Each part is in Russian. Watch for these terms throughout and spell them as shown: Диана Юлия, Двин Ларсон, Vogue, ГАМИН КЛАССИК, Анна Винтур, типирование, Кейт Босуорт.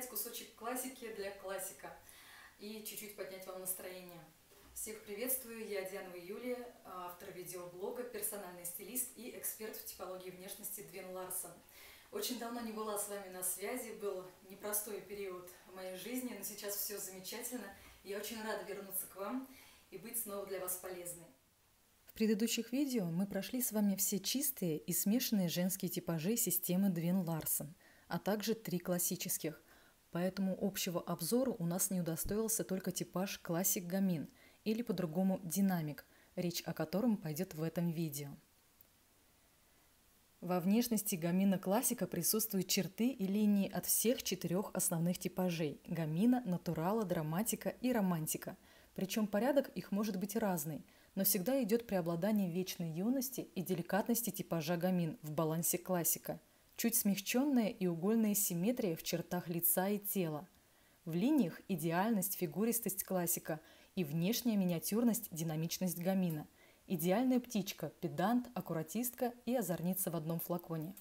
дать кусочек классики для классика и чуть-чуть поднять вам настроение. Всех приветствую, я Диана Юлия, автор видеоблога, персональный стилист и эксперт в типологии внешности Двин Ларсон. Очень давно не была с вами на связи, был непростой период в моей жизни, но сейчас все замечательно. Я очень рада вернуться к вам и быть снова для вас полезной. В предыдущих видео мы прошли с вами все чистые и смешанные женские типажи системы Двин Ларсон, а также три классических. Поэтому общего обзора у нас не удостоился только типаж классик гамин, или по-другому динамик, речь о котором пойдет в этом видео. Во внешности гамина классика присутствуют черты и линии от всех четырех основных типажей – гамина, натурала, драматика и романтика. Причем порядок их может быть разный, но всегда идет преобладание вечной юности и деликатности типажа гамин в балансе классика. Чуть смягченная и угольная симметрия в чертах лица и тела. В линиях идеальность, фигуристость классика и внешняя миниатюрность, динамичность гамина. Идеальная птичка, педант, аккуратистка и озорница в одном флаконе.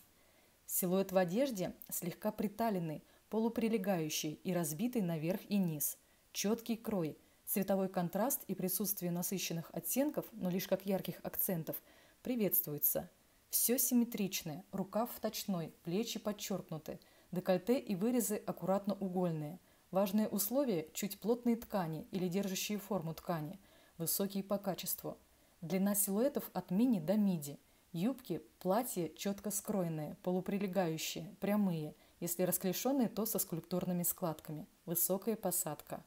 Силуэт в одежде слегка приталенный, полуприлегающий и разбитый наверх и низ. Четкий крой, цветовой контраст и присутствие насыщенных оттенков, но лишь как ярких акцентов, приветствуется. Все симметричное, рукав вточной, плечи подчеркнуты, декольте и вырезы аккуратно угольные. Важное условие – чуть плотные ткани или держащие форму ткани, высокие по качеству. Длина силуэтов от мини до миди. Юбки, платья четко скроенные, полуприлегающие, прямые, если расклешенные, то со скульптурными складками. Высокая посадка.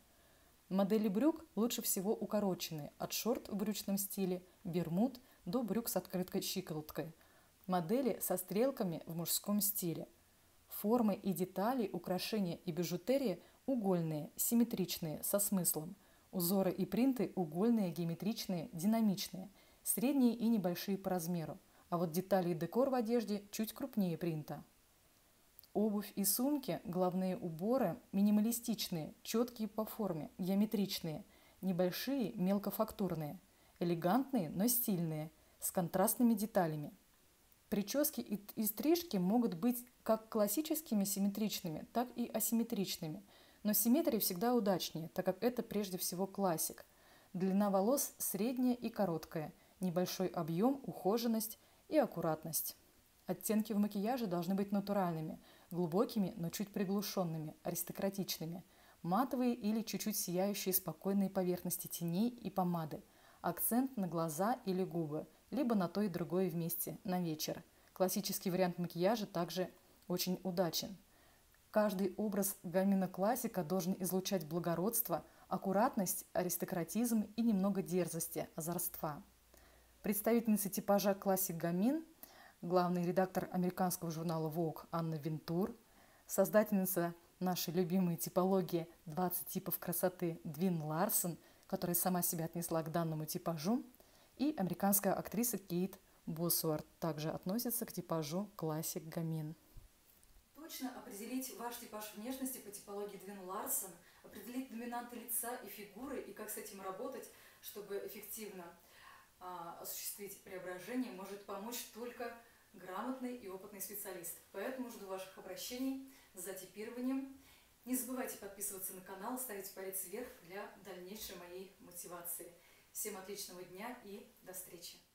Модели брюк лучше всего укороченные, от шорт в брючном стиле, бермуд до брюк с открытой щиколоткой. Модели со стрелками в мужском стиле. Формы и детали, украшения и бижутерия угольные, симметричные, со смыслом. Узоры и принты угольные, геометричные, динамичные, средние и небольшие по размеру, а вот детали и декор в одежде чуть крупнее принта. Обувь и сумки, главные уборы минималистичные, четкие по форме, геометричные, небольшие, мелкофактурные, элегантные, но стильные, с контрастными деталями. Прически и стрижки могут быть как классическими симметричными, так и асимметричными. Но симметрия всегда удачнее, так как это прежде всего классик. Длина волос средняя и короткая, небольшой объем, ухоженность и аккуратность. Оттенки в макияже должны быть натуральными, глубокими, но чуть приглушенными, аристократичными. Матовые или чуть-чуть сияющие спокойные поверхности теней и помады. Акцент на глаза или губы, либо на то и другое вместе, на вечер. Классический вариант макияжа также очень удачен. Каждый образ гамина классика должен излучать благородство, аккуратность, аристократизм и немного дерзости, озорства. Представительница типажа классик гамин, главный редактор американского журнала Vogue Анна Винтур, создательница нашей любимой типологии «20 типов красоты» Двин Ларсон, которая сама себя отнесла к данному типажу, и американская актриса Кейт Босуорт также относится к типажу классик гамин. Точно определить ваш типаж внешности по типологии Двин Ларсон, определить доминанты лица и фигуры и как с этим работать, чтобы эффективно осуществить преображение, может помочь только грамотный и опытный специалист. Поэтому жду ваших обращений за типированием. Не забывайте подписываться на канал, ставить палец вверх для дальнейшей моей мотивации. Всем отличного дня и до встречи!